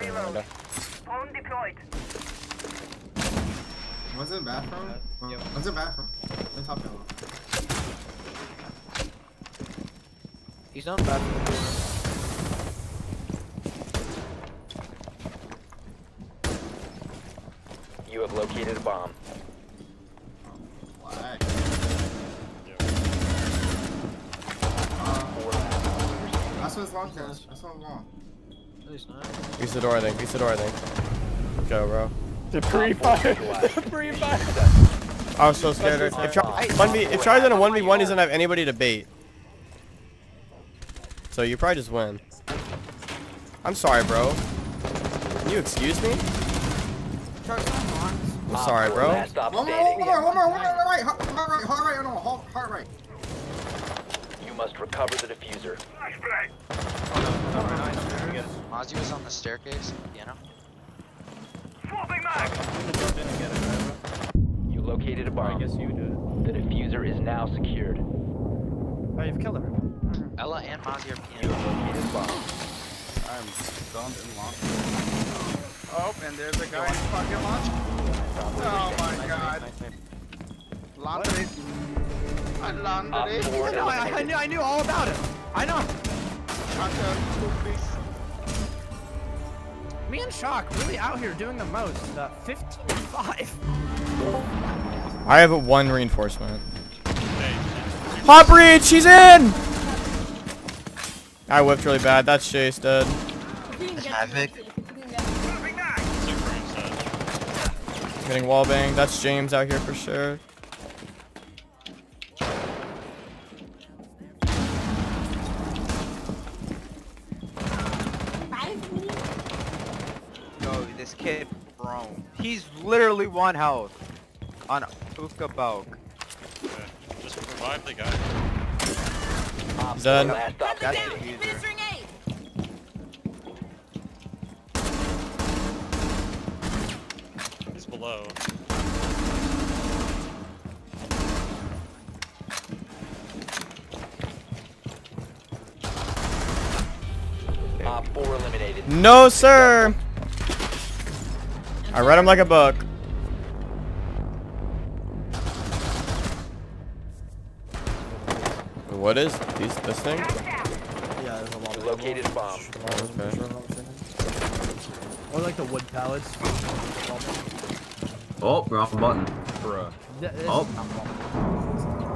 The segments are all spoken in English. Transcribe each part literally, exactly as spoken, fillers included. Reload. Phone deployed. One's in the bathroom. Yep. One's in the bathroom. One's top yellow. He's not bad. You have located a bomb. Why? Uh, I saw his long cast. I saw him long. No, he's not. He's the door, I think. He's the door, I think. Go, bro. The pre-fire. The pre-fire. I was so scared. If Charlie's in a one v one, he doesn't have anybody to bait. So you probably just win. I'm sorry, bro. Can you excuse me? I'm sorry, bro. One more, one more, one more, one more, right, heart right, heart right, no, heart right. You must recover the diffuser. Flashbang. Mozzie was on the staircase, you know. Swapping mag. You located a bomb. I guess you did. The diffuser is now secured. Oh, you've killed everyone. Ella and Mozzie are P M. I'm stunned and locked. Oh, and there's a guy in fucking launch. Oh my god. Laundry. I laundry. I know, I, I, knew, I knew all about it. I know. Me and Shawk really out here doing the most. Uh, fifteen five. I have a one reinforcement. Hot breach, she's in! I whipped really bad. That's Chase dead. That's Havoc. Getting wallbanged. That's James out here for sure. Yo, this kid, bro. He's literally one health on Uka Bog. Okay. Just revive the guy. He's dead. He's below. Op four eliminated. No, sir. I read him like a book. What is these, this thing? Yeah, there's a lot of located bomb. Oh, okay. Or like the wood pallets. Oh, we're off the button. Bruh. Oh.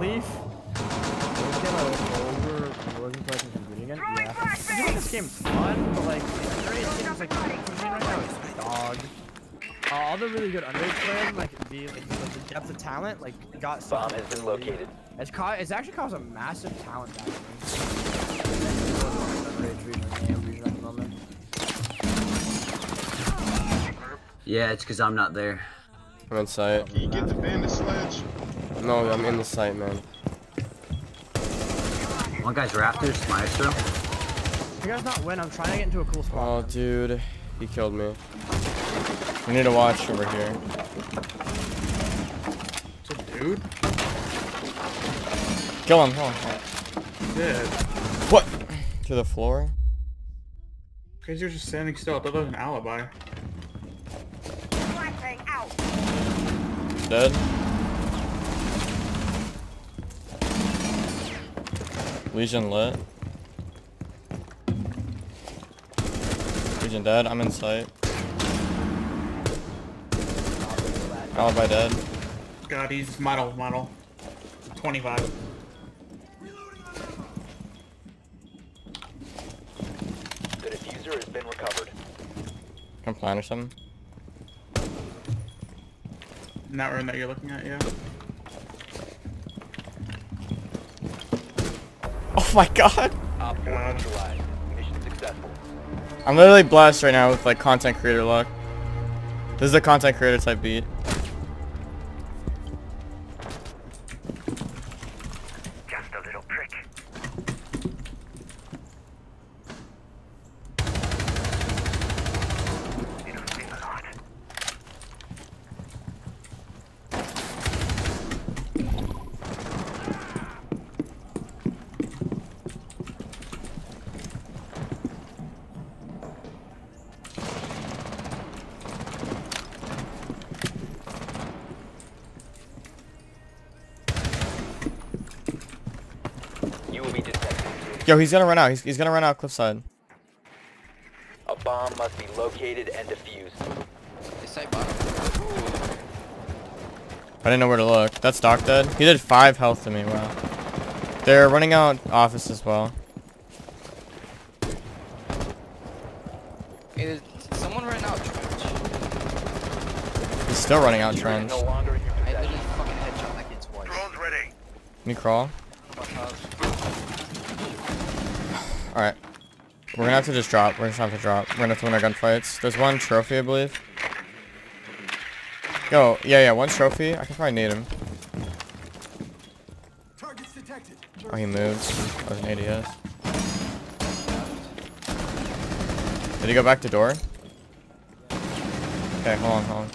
Leaf. Yeah. This game's fun, but like, underage games like right now is dog. Uh, all the really good underage players, like the, like the depth of talent, like got some. Bomb has been located. It's, ca it's actually caused a massive talent back. Yeah, it's because I'm not there. I'm in sight. Can you get the bandit sledge? No, I'm in the sight, man. One guy's rafters, my extra. If you guys not win, I'm trying to get into a cool spot. Oh, man. Dude. He killed me. We need to watch over here. It's a dude? Kill him, kill him, kill him. Dead. What? To the floor? Cause you're just standing still. I thought that was an alibi. Out. Dead. Legion lit. Legion dead. I'm in sight. Alibi dead. God, he's model, model. twenty-five. Has been recovered. Come plan or something? In that room that you're looking at, yeah. Oh my god! Uh, god. Mission successful. I'm literally blessed right now with like content creator luck. This is a content creator type beat. Just a little prick. Yo, he's gonna run out. He's, he's gonna run out cliffside. A bomb must be located and defused. This side bomb. I didn't know where to look. That's Doc dead. He did five health to me. Wow. They're running out office as well. Is someone ran out trench? He's still running out trench. No longer in your I literally fucking headshot that kid's wife. Drone's ready. Let me crawl. Alright. We're gonna have to just drop. We're just gonna have to drop. We're gonna have to win our gunfights. There's one trophy, I believe. Yo, yeah, yeah, one trophy. I can probably need him. Targets detected. Oh, he moves. That was an A D S. Did he go back to door? Okay, hold on, hold on.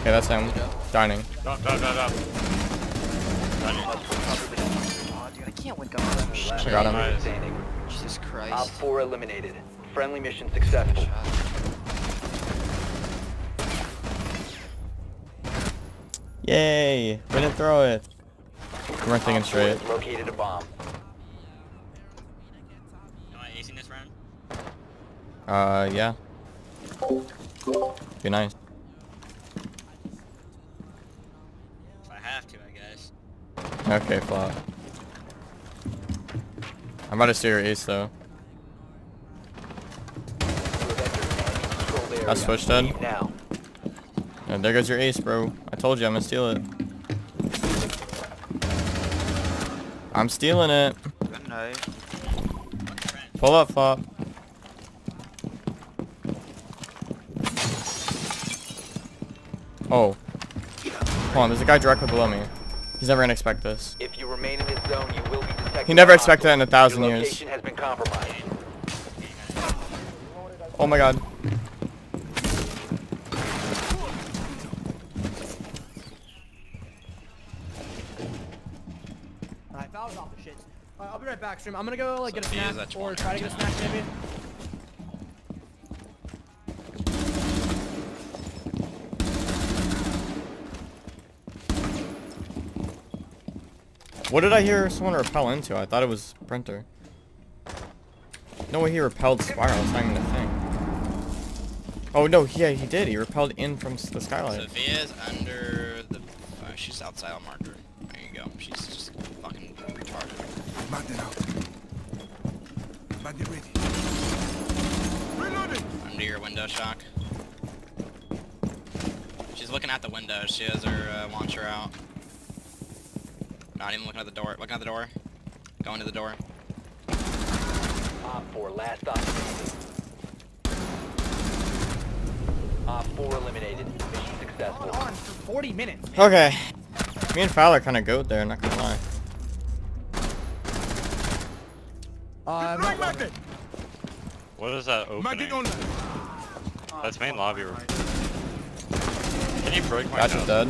Okay, that's him. Dining. Stop, stop, stop, stop. Dining. Oh, dude, I can't win guns. I got him. Nice. Jesus Christ. Op four eliminated. Friendly mission successful. Yay! We didn't throw it. We weren't thinking straight. Located a bomb. Am I acing this round? Uh, yeah. Be nice. If I have to, I guess. Okay, flop. I'm about to steer your ace, though. That's switch dead. And there goes your ace, bro. I told you I'm gonna steal it. I'm stealing it. Good night. Pull up, flop. Oh. Hold on, there's a guy directly below me. He's never gonna expect this. If you remain in this zone, you will be detected. He never expected that in a thousand years. Your location has been compromised. Oh my god. I'll be right back, stream. I'm gonna go like get a snack or try to get a snack maybe. What did I hear someone repel into? I thought it was Printer. No way he repelled Spiral. It's not even a thing. Oh no, yeah, he did. He repelled in from the skylight. Sophia's under the... Uh, she's outside on marker. There you go. She's just fucking retarded. Bandit out. Bandit ready. Reloaded! Under your window, Shawk. She's looking at the window. She has her uh, launcher out. Not even looking at the door. Looking at the door. Going to the door. Op four, last opportunity. Op four eliminated. Mission successful. On for forty minutes. Man. Okay. Me and Fowler kind of goat there, not gonna lie. Uh, right what is that opening? That's main lobby room. Can you break my gotcha dead.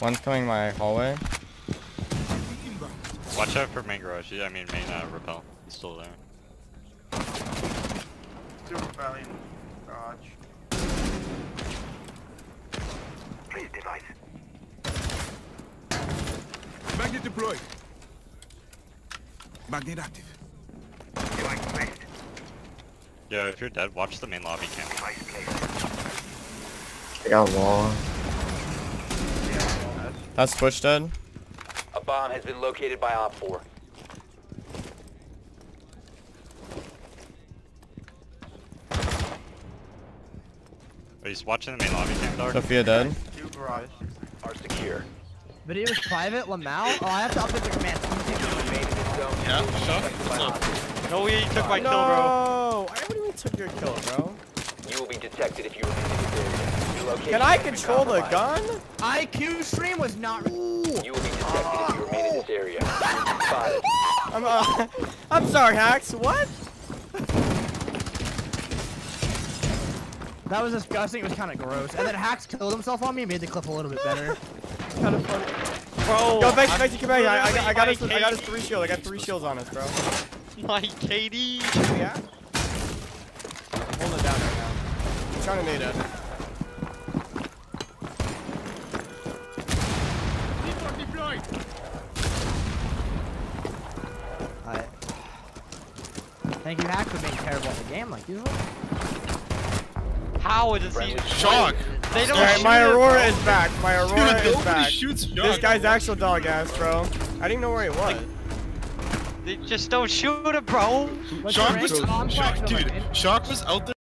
One's coming my hallway. Watch out for main garage. I mean main uh, rappel. He's still there. Still rappelling. Garage. Please device. Magnet deployed. Magnet active. Yo, if you're dead, watch the main lobby cam. They got wall. That's push dead. A bomb has been located by Op four. Are you watching the main lobby cam, dog? Sophia dead. Two garage are secure. Video is private, Lamau? Oh, I have to update the command. Yeah, Shawk? No, he took my no. kill, bro. No, I really took your kill, bro. You will be detected if you remain in this area. Can I control the gun? I Q stream was not. Ooh. You will be detected uh, if you remain in this area. I'm, uh, I'm sorry, Hax. What? That was disgusting. It was kind of gross. And then Hax killed himself on me and made the clip a little bit better. Kind of funny. Bro, yo, Vex, Vex, come back. I, I, I, I got us, I got us three shields. I got three shields on us, bro. My K D. Yeah. Hold it down right now. I'm trying to nade it. Deployed. like you have to make terrible at the game like usual. How is it? Shawk! They don't Alright, my Aurora is back. My Aurora is back. Shoots this guy's actual dog ass, bro. I didn't even know where he was. They just don't shoot it, bro. Shawk was, Shawk, dude, Shawk was out there.